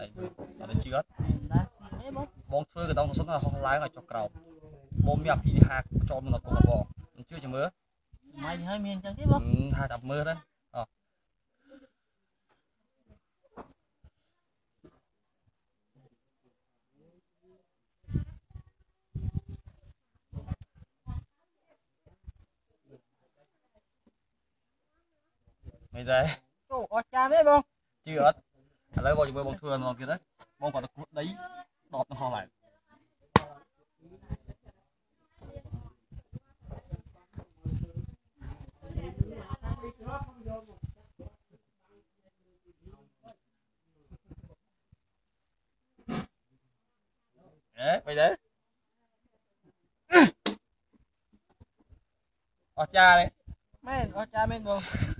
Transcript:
ដល់ជឿតបងធ្វើកណ្ដុងសុទ្ធហោះឡើងឲ្យចុះក្រោមបងមានអភិហាកចូលនៅកងបងជឿចាំមើលមិនហើយមានអញ្ចឹងទេបងថាតែមើលទៅmấy đây chỗ có cha đấy không chưa hết lấy vào chụp bông thường còn kia đấy bông còn cút đấy đọt nó ho lại đấy mấy đấy có cha đấy mấy có cha mấy không